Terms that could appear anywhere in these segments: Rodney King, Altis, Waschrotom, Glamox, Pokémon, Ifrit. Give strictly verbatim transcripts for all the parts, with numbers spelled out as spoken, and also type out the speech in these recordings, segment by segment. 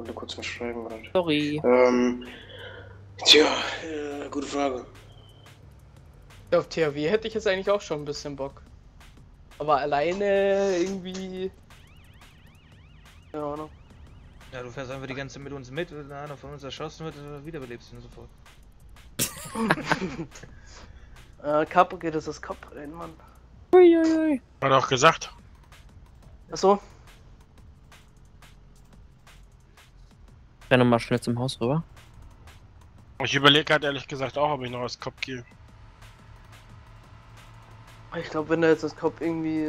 wollte kurz was schreiben. Sorry. Ähm, tja, äh, gute Frage. Auf T H W hätte ich jetzt eigentlich auch schon ein bisschen Bock. Aber alleine irgendwie... keine Ahnung. Ja, du fährst einfach die ganze mit uns mit, wenn einer von uns erschossen wird, wiederbelebst ihn sofort. äh, Kapke, das ist Kopfrennen, Mann. Uiuiui. Hat er auch gesagt. Achso. Ich renne mal schnell zum Haus rüber. Ich überlege halt ehrlich gesagt auch, ob ich noch als Cop gehe. Ich glaube, wenn da jetzt als Cop irgendwie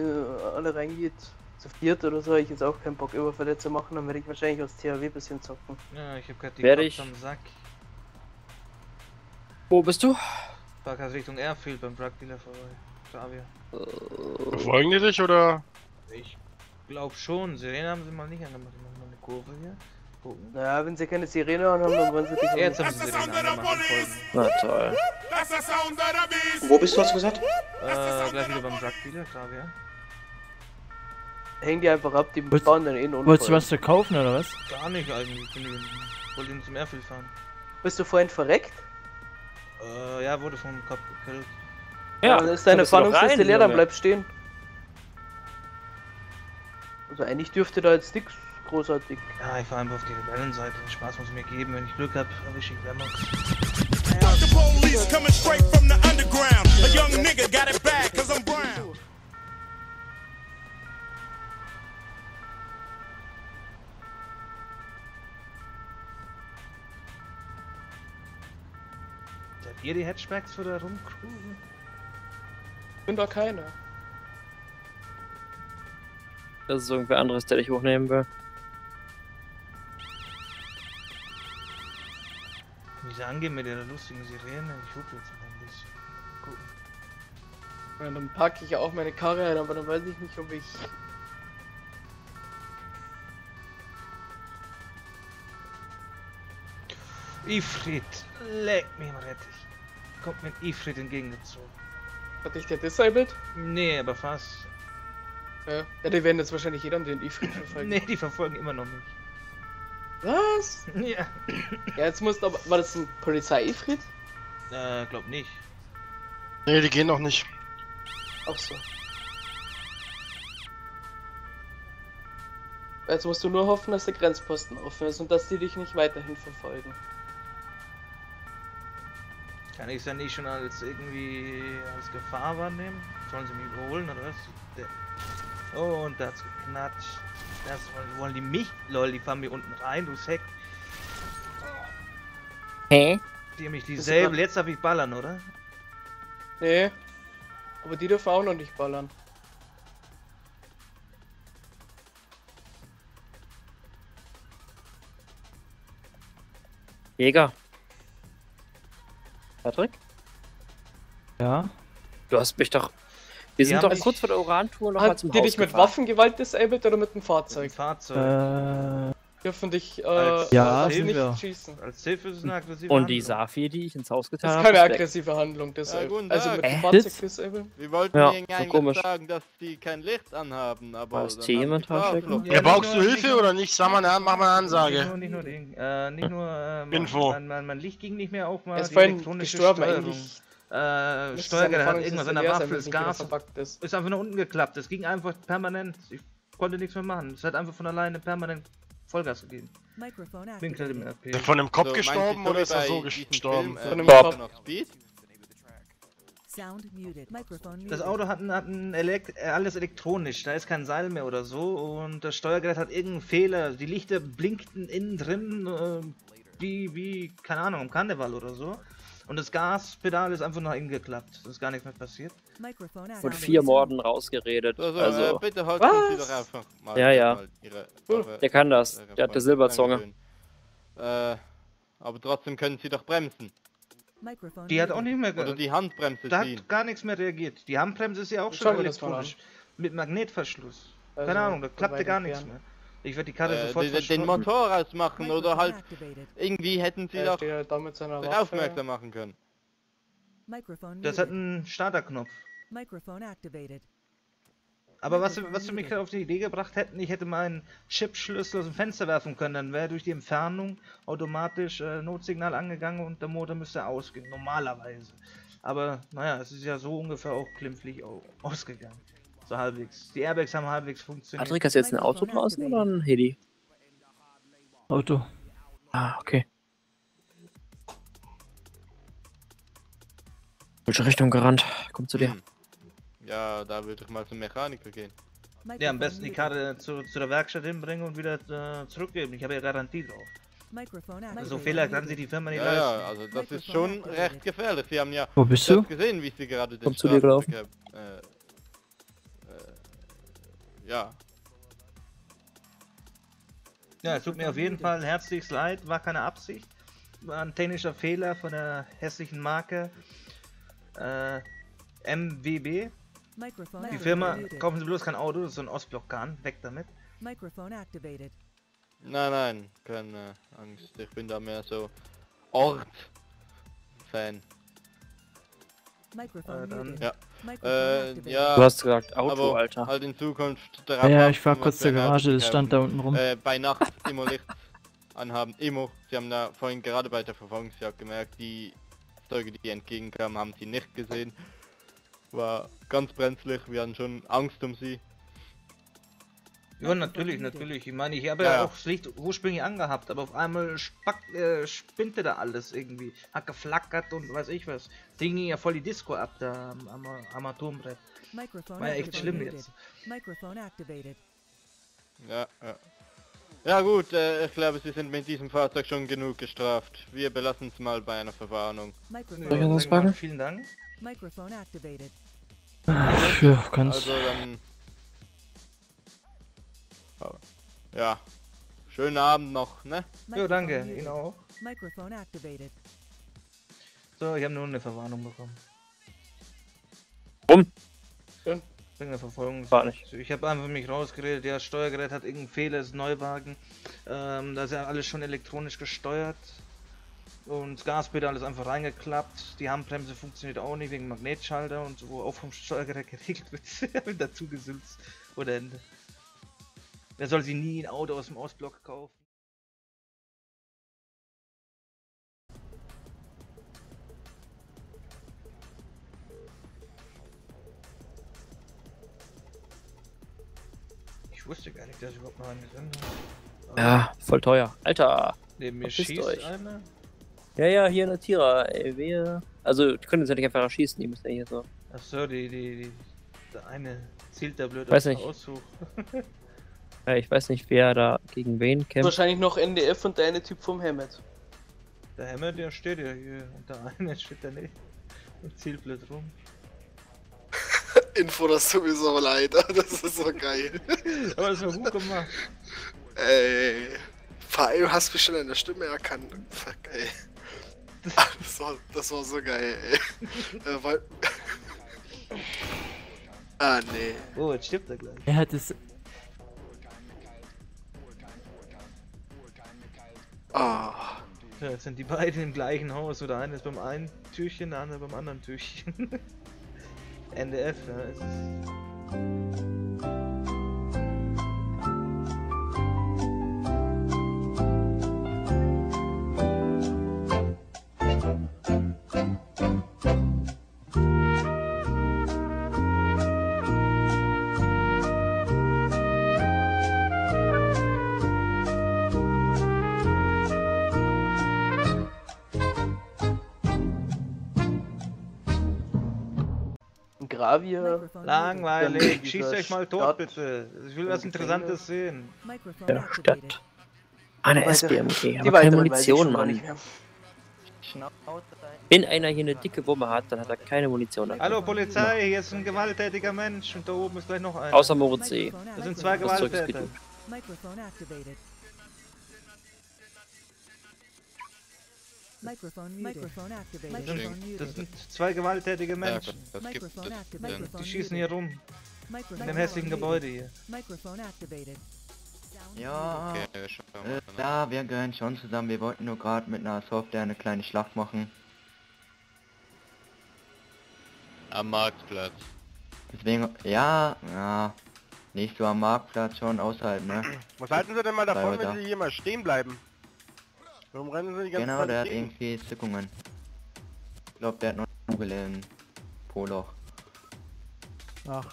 alle reingeht, zu viert oder so, habe ich jetzt auch keinen Bock, Überfälle zu machen, dann werde ich wahrscheinlich aus T H W ein bisschen zocken. Ja, ich habe gerade die Cops ich... am Sack. Wo bist du? War gerade Richtung Airfield beim Drug Dealer vorbei. Uh... Verfolgen die dich oder? Ich glaube schon, Sirene haben sie mal nicht angemacht. Die machen mal eine Kurve hier. Oh. Naja, wenn sie keine Sirene haben, dann wollen sie dich jetzt haben sie Sirene angemacht. Na toll. Wo bist du, hast du gesagt? Äh, gleich wieder beim Drug Dealer, Flavia. Häng die einfach ab, die Willst bauen dann eh unten. Wolltest du was zu kaufen oder was? Gar nicht eigentlich, ich wollte ihn zum Airfield fahren. Bist du vorhin verreckt? Äh, ja, wurde vom Kopf gekillt. Ja, dann ist deine Fahndungsliste leer, dann bleib stehen. Also eigentlich dürfte da jetzt nichts. Großartig. Ja, ich fahre einfach auf die Rebellenseite. Spaß muss mir geben, wenn ich Glück hab, erwische ich Glamox. Seid ihr die Hatchbacks für da rumcruisen? Ich bin da keiner. Das ist irgendwer anderes, der dich hochnehmen will. Diese angehen mit der lustigen Sirene, ich guck jetzt mal ein bisschen. Gucken. Ja, dann packe ich ja auch meine Karre ein, aber dann weiß ich nicht, ob ich... Ifrit, leck mich im Rettich. Kommt mit Ifrit entgegengezogen. Hat dich der disabled? Nee, aber fast. Ja, ja die werden jetzt wahrscheinlich jeder den Ifrit verfolgen. Nee, die verfolgen immer noch nicht. Was? Ja. Ja, jetzt musst du aber. War das ein Polizei-Ifrit? Äh, glaub nicht. Nee, die gehen noch nicht. Ach so. Jetzt musst du nur hoffen, dass der Grenzposten offen ist und dass die dich nicht weiterhin verfolgen. Kann ich es ja nicht schon als irgendwie als Gefahr wahrnehmen? Sollen sie mich überholen oder was? Oh, und da hat's geknatscht. Das wollen die mich, lol, die fahren mir unten rein, du Sack. Hä? Die haben mich dieselben, jetzt darf ich ballern, oder? Nee. Aber die dürfen auch noch nicht ballern. Jäger. Patrick? Ja? Du hast mich doch... Wir sind ja, doch kurz vor der Uran-Tour noch mal zum Haus gefahren. Hat die dich mit Waffengewalt disabled oder mit dem Fahrzeug? Mit dem Fahrzeug. Äh... Dürfen dich, äh, als ja, als nicht wir. schießen. Als Hilfe ist es eine aggressive Handlung. Und die Safi, die ich ins Haus getan habe, ist keine habe, aggressive Handlung, disabled. Ja, also mit dem äh, Fahrzeug disabled. Wir wollten ja, ihnen eigentlich so sagen, dass die kein Licht anhaben, aber... Aus Themen haben ja, ja, brauchst du Hilfe oder nicht? Sag mal, mach mal eine Ansage. Nicht nur, nicht nur, den, äh, nicht nur äh, Info. Mein, mein, mein Licht ging nicht mehr auf, mal die elektronische Steuerung. Äh, Steuergerät hat irgendwas an der Waffe, das Gas verpackt ist. Ist einfach nach unten geklappt, das ging einfach permanent, ich konnte nichts mehr machen, es hat einfach von alleine permanent Vollgas gegeben. Bin gerade im R P. Von dem Kopf so, gestorben oder ist er so gestorben? Film, äh, von dem Kopf. Das Auto hat, hat ein Elekt alles elektronisch, da ist kein Seil mehr oder so und das Steuergerät hat irgendeinen Fehler, die Lichter blinkten innen drin, äh, wie, wie, keine Ahnung, am Karneval oder so. Und das Gaspedal ist einfach nach innen geklappt. Das ist gar nichts mehr passiert. Und vier Morden rausgeredet. Also, also bitte halt sie doch einfach mal. Ja, ja. Mal ihre, ihre, der kann das. Der Fall. Hat eine Silberzunge. Äh, aber trotzdem können sie doch bremsen. Die hat auch nicht mehr... Oder die Handbremse. Da hat gar nichts mehr reagiert. Die Handbremse ist ja auch schon elektronisch. Mit Magnetverschluss. Also, keine Ahnung, da klappte gar nichts mehr. Ich werde die Karte äh, sofort den, den Motor rausmachen oder halt irgendwie hätten sie doch ja, aufmerksam machen können. Das hat einen Starterknopf. Aber was, was wir mich auf die Idee gebracht hätten, ich hätte mal einen Chipschlüssel aus dem Fenster werfen können, dann wäre durch die Entfernung automatisch äh, Notsignal angegangen und der Motor müsste ausgehen, normalerweise. Aber naja, es ist ja so ungefähr auch glimpflich ausgegangen. So halbwegs. Die Airbags haben halbwegs funktioniert. Patrick, hast du jetzt ein Auto draußen oder ein Heli? Auto. Ah, okay. Welche Richtung gerannt? Komm zu dir. Ja, da würde ich mal zum Mechaniker gehen. Ja, am besten die Karre zu, zu der Werkstatt hinbringen und wieder äh, zurückgeben. Ich habe ja Garantie drauf. So Fehler kann sich die Firma nicht ja, leisten. Ja, also das ist schon recht gefährlich. Sie haben ja Wo bist du? gesehen, wie sie gerade den Komm zu dir gelaufen. Äh, äh, ja. Ja, es tut mir auf jeden Fall herzlichst leid. War keine Absicht. War ein technischer Fehler von der hässlichen Marke äh, M W B. Die Firma, kaufen Sie bloß kein Auto, das ist so ein Ostblock-Kahn, weg damit. Nein, nein, keine Angst, ich bin da mehr so Ort-Fan. Äh, ja. Äh, ja, du hast gesagt Auto, aber Alter. Halt in Zukunft ja, ja, ich fahr kurz zur Garage, das stand da unten rum. Äh, bei Nacht immer Licht anhaben, immer. Sie haben da vorhin gerade bei der Verfolgungsjagd gemerkt, die Zeuge, die entgegenkamen, haben sie nicht gesehen. War ganz brenzlig, wir hatten schon Angst um sie. Ja, natürlich, natürlich. Ich meine, ich habe ja, ja auch das Licht ursprünglich angehabt, aber auf einmal spack, äh, spinnte da alles irgendwie. Hat geflackert und weiß ich was. Das Ding ging ja voll die Disco ab, da am, am Armaturenbrett. War ja echt schlimm jetzt. Ja, ja. Ja gut, äh, ich glaube, Sie sind mit diesem Fahrzeug schon genug gestraft. Wir belassen es mal bei einer Verwarnung. Ja, vielen Dank. Mikrofon activated. Ach, ja, ganz. Also dann. Ja. Schönen Abend noch, ne? Ja, danke. Ihnen auch. Mikrofon activated. So, ich habe nur eine Verwarnung bekommen. Warum? Ja. Wegen der Verfolgung. War nicht. Ich habe einfach mich rausgeredet. Ja, Steuergerät hat irgendeinen Fehler, ist Neuwagen. Ähm, da ist ja alles schon elektronisch gesteuert. Und das Gaspedal ist einfach reingeklappt, die Handbremse funktioniert auch nicht wegen Magnetschalter und wo auch vom Steuergerät geregelt wird, dazu gesülzt. Oder Ende. Wer soll sie nie ein Auto aus dem Ostblock kaufen? Ich wusste gar nicht, dass ich überhaupt noch eine Sendung habe. Ja, voll teuer. Alter! Neben mir schießt einer. Ja, ja, hier eine Tira, ey, wir... Also, die können jetzt ja nicht einfach schießen, die müssen ja hier so... Achso, die, die, die... Der eine zielt da blöd weiß nicht. Aussuch. Ja, ich weiß nicht, wer da gegen wen kämpft. Wahrscheinlich noch N D F und der eine Typ vom Hammett. Der Hammett, der steht ja hier, und der eine steht da nicht. Und zielt blöd rum. Info, das tut mir so leid, das ist so geil. Aber das war gut gemacht. Ey... Vor allem hast du mich schon in der Stimme erkannt. Fuck, ey. Das war, das war so geil, ey. Äh, weil... ah, nee. Oh, jetzt stirbt er gleich. Er hat es... Ah. Oh. Ja, jetzt sind die beiden im gleichen Haus. Oder einer ist beim einen Türchen, der andere beim anderen Türchen. N D F, ja. Es ist... Wir langweilig, schießt euch mal tot, Stadt bitte. Ich will was Interessantes sehen. Ja, Stadt. Eine S B M G, aber keine Munition, Mann. Wenn einer hier eine dicke Wumme hat, dann hat er keine Munition. Hallo Polizei, hier ist ein gewalttätiger Mensch und da oben ist gleich noch einer. Außer Moritz See. Das sind zwei Gewalttäter. Das sind zwei gewalttätige Menschen. Ja, das gibt, das die schießen hier rum. In dem hässlichen Gebäude hier. Ja, okay, äh, da, wir gehören schon zusammen. Wir wollten nur gerade mit einer Software eine kleine Schlacht machen. Am Marktplatz. Deswegen, ja, ja. Nicht so am Marktplatz, schon außerhalb, ne? Was halten Sie denn mal davon, wenn Sie hier mal stehen bleiben? Warum rennen Sie die ganze Zeit? Genau, der hat irgendwie Zückungen. Ich glaube, der hat noch eine Kugel im Po-Loch. Ach.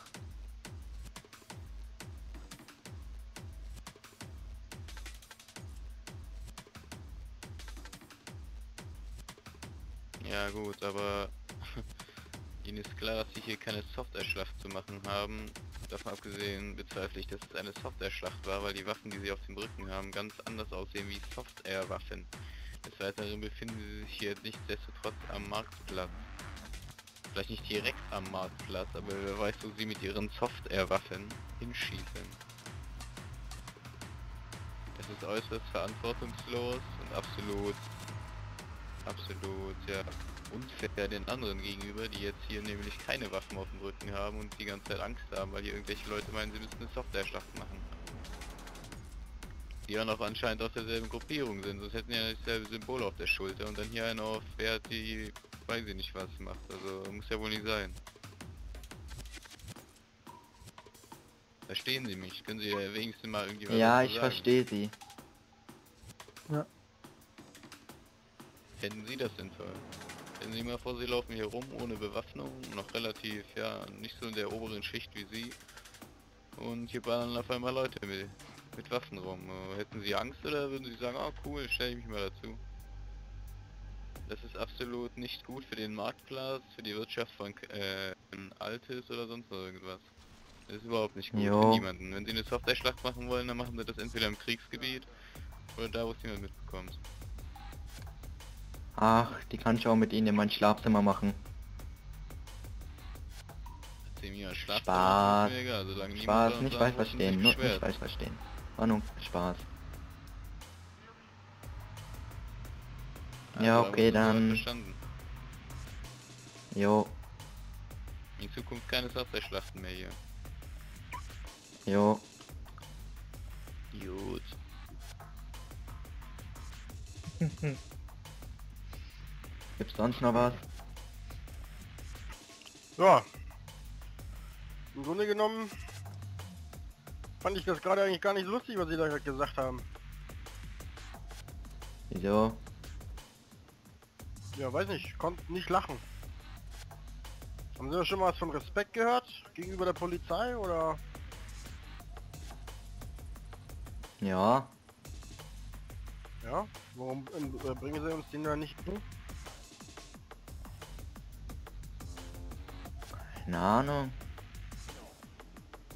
Ja gut, aber Ihnen ist klar, dass Sie hier keine Software-Schlacht zu machen haben. Davon abgesehen bezweifle ich, dass es eine Software-Schlacht war, weil die Waffen, die Sie auf dem Rücken haben, ganz anders aussehen wie Software-Waffen. Des Weiteren befinden Sie sich hier nichtsdestotrotz am Marktplatz. Vielleicht nicht direkt am Marktplatz, aber wer weiß, wo Sie mit Ihren Software-Waffen hinschießen. Das ist äußerst verantwortungslos und absolut, absolut, ja... unfair den anderen gegenüber, die jetzt hier nämlich keine Waffen auf dem Rücken haben und die ganze Zeit Angst haben, weil hier irgendwelche Leute meinen, sie müssen eine Software-Schlacht machen. Die ja noch anscheinend aus derselben Gruppierung sind, sonst hätten ja dasselbe Symbol auf der Schulter und dann hier einer auf, wer hat die, weiß ich nicht was macht, also muss ja wohl nicht sein. Verstehen Sie mich? Können Sie ja wenigstens mal irgendwie was dazu sagen? Ja, ich verstehe Sie. Ja. Hätten Sie das denn toll? Wenn Sie mal vor, Sie laufen hier rum, ohne Bewaffnung, noch relativ, ja, nicht so in der oberen Schicht wie Sie. Und hier ballern auf einmal Leute mit, mit Waffen rum. Hätten Sie Angst oder würden Sie sagen, ah, cool, stelle ich mich mal dazu? Das ist absolut nicht gut für den Marktplatz, für die Wirtschaft von äh, Altis oder sonst irgendwas. Das ist überhaupt nicht gut jo. für niemanden. Wenn Sie eine Software-Schlacht machen wollen, dann machen Sie das entweder im Kriegsgebiet oder da, wo es niemand mitbekommt. Ach, die kann ich auch mit Ihnen in mein Schlafzimmer machen. Schlafzimmer Spaß, mega, Spaß, nicht falsch verstehen, nicht falsch verstehen. Warnung, Spaß. Also ja, okay, dann... Jo. In Zukunft keine Software-Schlachten mehr hier. Jo. Gut. Gibt's sonst noch was? Ja. Im Grunde genommen fand ich das gerade eigentlich gar nicht lustig, was Sie da gerade gesagt haben. Wieso? Ja, weiß nicht. Konnte nicht lachen. Haben Sie da schon mal was von Respekt gehört? Gegenüber der Polizei oder? Ja. Ja? Warum bringen Sie uns den da nicht hin? Keine Ahnung.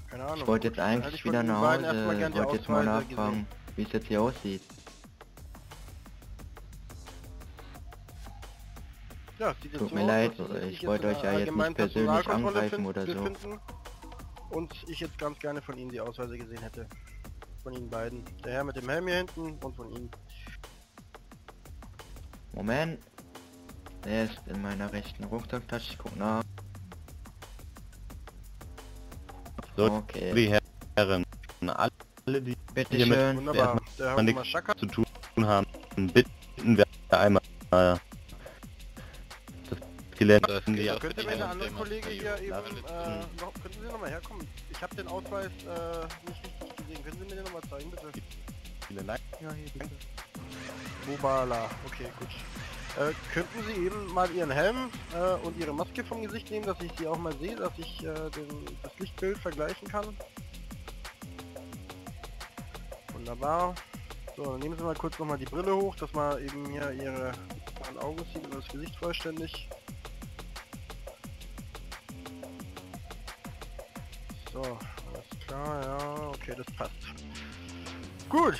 Keine Ahnung. Ich wollte jetzt eigentlich ich wieder nach Hause. Ich wollte jetzt mal nachfragen, wie es jetzt hier aussieht. Ja, sieht Tut jetzt mir so leid, aus, ich, ich wollte euch ja jetzt nicht persönlich angreifen oder so. Und ich jetzt ganz gerne von Ihnen die Ausweise gesehen hätte. Von Ihnen beiden. Der Herr mit dem Helm hier hinten und von Ihnen. Moment. Der ist in meiner rechten Rucksacktasche. Ich guck nach. So, okay. Die Herren, alle, die bitte hier schön. mit Wunderbar. erstmal nichts zu tun haben, bitten wir einmal äh, das Gelände öffnen. Ja, könnte mir der andere Kollege hier eben, äh, noch, können Sie nochmal herkommen? Ich habe den Ausweis äh, nicht richtig gesehen. Können Sie mir den nochmal zeigen, bitte? Vielen Dank. Ja, hier, bitte. Bobala, okay, gut. Äh, könnten Sie eben mal Ihren Helm äh, und Ihre Maske vom Gesicht nehmen, dass ich Sie auch mal sehe, dass ich äh, den, das Lichtbild vergleichen kann? Wunderbar. So, dann nehmen Sie mal kurz nochmal die Brille hoch, dass man eben hier Ihre Augen sieht und das Gesicht vollständig. So, alles klar, ja, okay, das passt. Gut.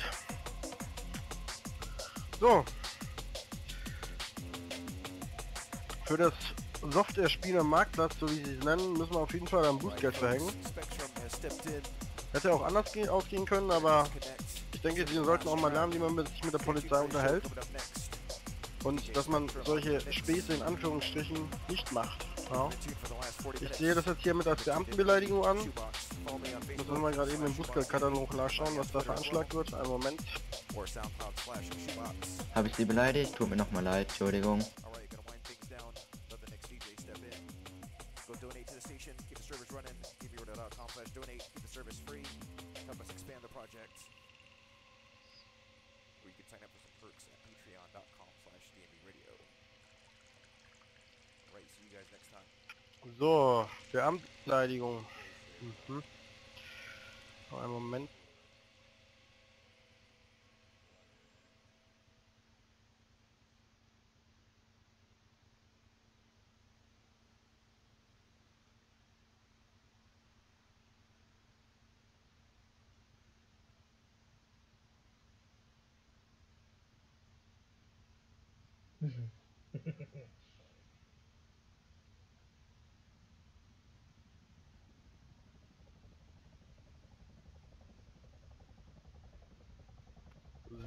So. Für das Software-Spiel am Marktplatz, so wie sie es nennen, müssen wir auf jeden Fall ein Bußgeld verhängen. Hätte auch anders ge ausgehen können, aber ich denke, sie sollten auch mal lernen, wie man mit, sich mit der Polizei unterhält. Und dass man solche Späße in Anführungsstrichen nicht macht. Ja. Ich sehe das jetzt hier mit als Beamtenbeleidigung an. Müssen wir mal gerade eben im Bußgeldkatalog nachschauen, was da veranschlagt wird. Einen Moment. Habe ich Sie beleidigt? Tut mir nochmal leid, Entschuldigung. Donate to the station, keep the servers running, give your order dot com slash donate, keep the service free. you guys next time. So, für Amtsbeleidigung. Mhm. Noch einen Moment.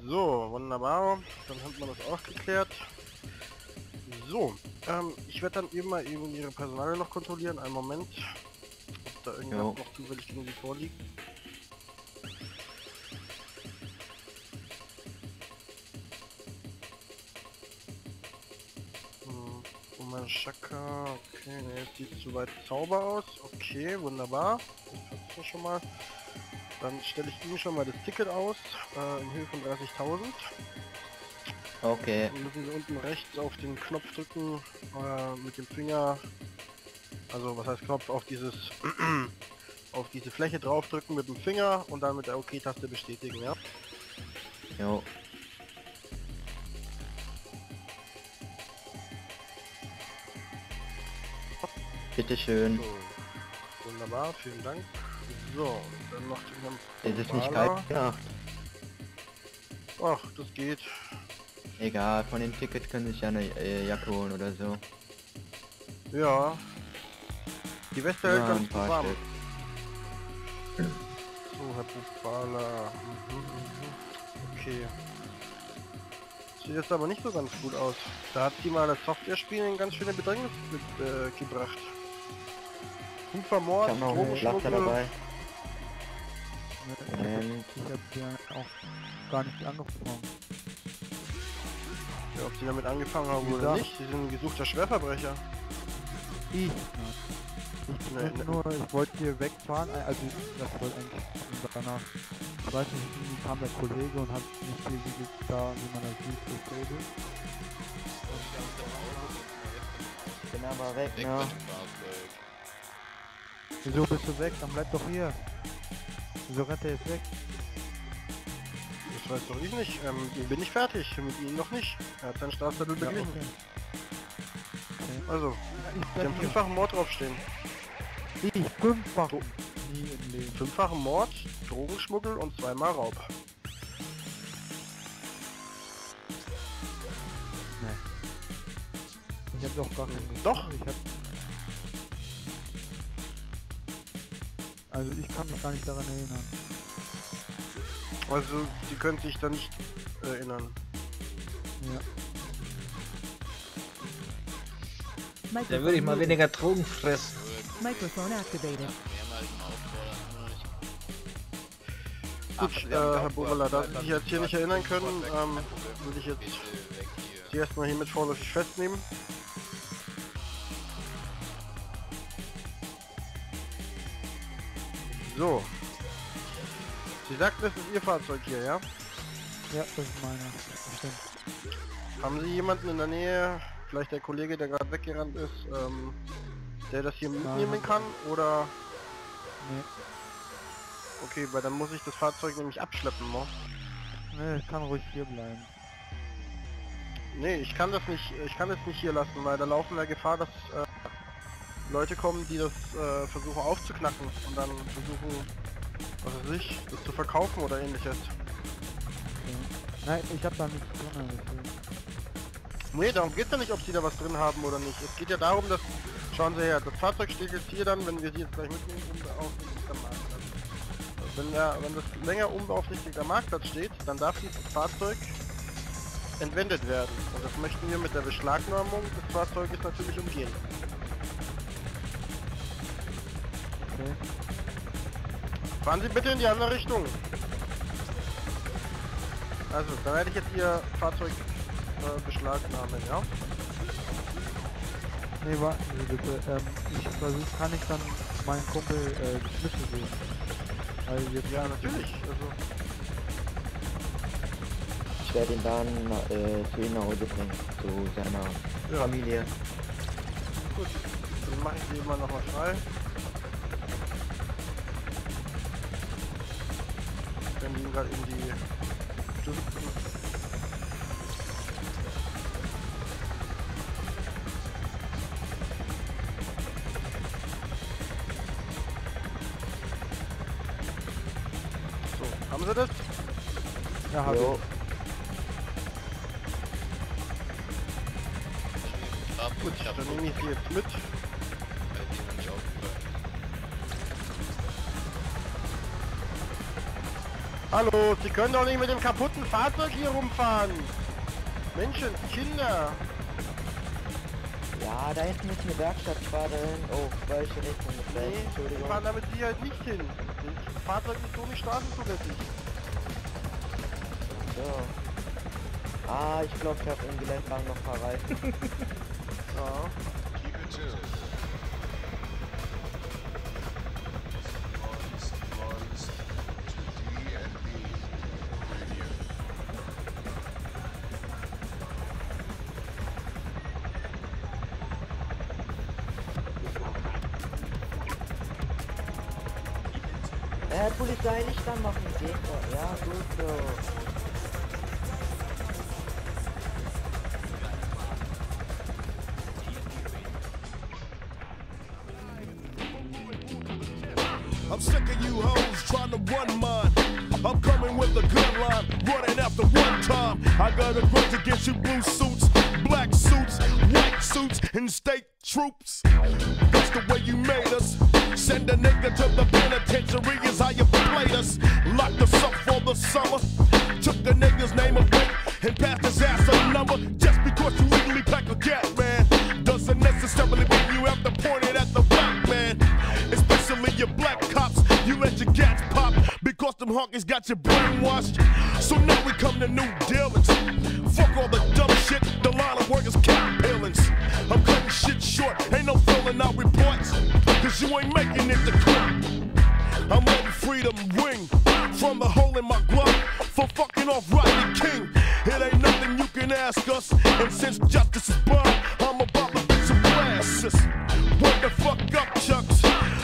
So, wunderbar. Dann hat man das auch geklärt. So, ähm, ich werde dann eben mal eben ihre Personalien noch kontrollieren. Einen Moment, ob da irgendwas jo. noch zufällig irgendwie vorliegt. Chaka, okay, ne, sieht zu weit Zauber aus. Okay, wunderbar. Das hat's ja schon mal. Dann stelle ich Ihnen schon mal das Ticket aus, äh, in Höhe von dreißigtausend. Okay. Dann müssen Sie unten rechts auf den Knopf drücken, äh, mit dem Finger, also was heißt Knopf, auf dieses, auf diese Fläche drauf drücken mit dem Finger und dann mit der OK-Taste bestätigen, ja? Jo. Bitteschön. So. Wunderbar, vielen Dank. So, dann macht ihr dann... Ist es nicht kalt gemacht? Ach, das geht. Egal, von den Tickets können sich ja eine äh, Jacke holen oder so. Ja. Die Weste hält ja ganz warm. So, Herr Bufala. Okay. Sieht jetzt aber nicht so ganz gut aus. Da hat sie mal das Software-Spielen in ganz schöne Bedrängnis mit, äh, gebracht. Vermord, ich hab noch einen Schlachter dabei. Ähm. Ich hab ja auch gar nicht angefangen. Ja, ob sie damit angefangen haben oder nicht, sie sind ein gesuchter Schwerverbrecher. Ich, ich, nee, nee. Nur, ich wollte hier wegfahren, also das wollte eigentlich danach. Ich weiß nicht, wie kam der Kollege und hat nicht viel wie da, wie man das sieht, gestellt. Ich bin aber weg, ja. Wieso bist du weg? Dann bleib doch hier. Wieso rennt er jetzt weg? Das weiß doch ich nicht. Ähm, ich bin nicht fertig. Mit ihm noch nicht. Er hat seinen Strafzettel beglichen. Ja, okay. Okay. Also, ich haben fünffachen Mord draufstehen. Ich? Fünffach? Oh. Nie im Leben. Fünffachen Mord, Drogenschmuggel und zweimal Raub. Nee. Ich hab doch gar keinen... Doch! Ich hab... Also ich kann mich gar nicht daran erinnern. Also Sie können sich da nicht erinnern. Ja. Mikrofon da würde ich mal weniger Drogen fressen. Mikrofon activated. Gut, äh, Herr Borella, da Sie sich jetzt hier nicht erinnern können, ähm, würde ich jetzt Sie erstmal hier mit vorläufig festnehmen. So. Sie sagt, das ist Ihr Fahrzeug hier, ja? Ja, das ist meine. Stimmt. Haben Sie jemanden in der Nähe, vielleicht der Kollege, der gerade weggerannt ist, ähm, der das hier mitnehmen kann, oder? Nee. Okay, weil dann muss ich das Fahrzeug nämlich abschleppen, ne? Nee, ich kann ruhig hier bleiben. Nee, ich kann das nicht, ich kann das nicht hier lassen, weil da laufen wir Gefahr, dass, äh, Leute kommen, die das äh, versuchen aufzuknacken und dann versuchen, was weiß ich, das zu verkaufen oder ähnliches. Okay. Nein, ich hab da nichts drin. Also. Nee, darum geht's ja nicht, ob sie da was drin haben oder nicht. Es geht ja darum, dass, schauen Sie her, das Fahrzeug steht jetzt hier dann, wenn wir sie jetzt gleich mitnehmen, unbeaufsichtigter Marktplatz. Wenn, ja, wenn das länger unbeaufsichtigter Marktplatz steht, dann darf dieses Fahrzeug entwendet werden. Und das möchten wir mit der Beschlagnahmung des Fahrzeuges natürlich umgehen. Okay. Fahren Sie bitte in die andere Richtung. Also, dann werde ich jetzt Ihr Fahrzeug äh, beschlagnahmen, ja? Nee, warten Sie bitte. Ähm, ich versuch, kann ich dann meinen Kumpel äh, die Schlüssel geben? Also jetzt ja, natürlich. Also. Ich werde ihn dann äh, zu ihm nach Hause bringen, zu seiner ja. Familie. Gut, dann mache ich die mal nochmal frei. Wenn die gerade in die Stützen. Haben Sie das? Ja, hab ich. Gut, dann nehme ich sie jetzt mit. Hallo, Sie können doch nicht mit dem kaputten Fahrzeug hier rumfahren. Menschen, Kinder. Ja, da hinten ist eine Werkstatt, fahren. Oh, welche Richtung ist das? Nee, Entschuldigung. Wir fahren damit sie halt nicht hin. Das Fahrzeug ist so nicht straßenzulässig. So. Ah, ich glaube, ich habe im Geländewagen noch ein paar Reifen. So. Äh, Polizei nicht dann machen, geht doch. Ja, gut so. I'm sick of you hoes trying to one mine. I'm coming with a good line, running after one time. I got a grudge against you, blue suits, black suits, white suits, and state troops. That's the way you made us. Send a nigga to the penitentiary is how you played us. Locked us up for the summer. Took the nigga's name away and passed his ass a number. Just because you legally pack a gat, man, doesn't necessarily mean you have to point it at the black man. Especially your black cops, you let your gats pop because them honkies got you brainwashed. So now we come to new dealings. Fuck all the dumb shit, the line of work is cap peelings. I'm cutting shit short, ain't no filling out reports. Cause you ain't making it to court. I'm on the freedom wing from the hole in my glove for fucking off Rodney King. It ain't nothing you can ask us. And since justice is blind, I'm about to beat some glasses. What the fuck up, Chucks?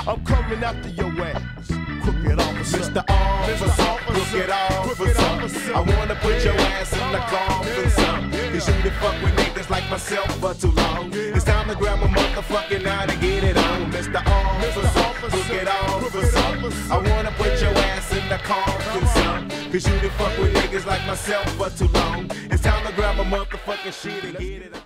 I'm coming after your ass. Crooked officer. Mister Officer, crooked officer. I wanna put your ass in the coffin. Cause you done fuck with niggas like myself for too long. It's time to grab a motherfucking out and get it on. Mister Crooked officer, I wanna put your ass in the coffin, son. Cause you done fuck with niggas like myself for too long. It's time to grab a motherfucking shit and get it on.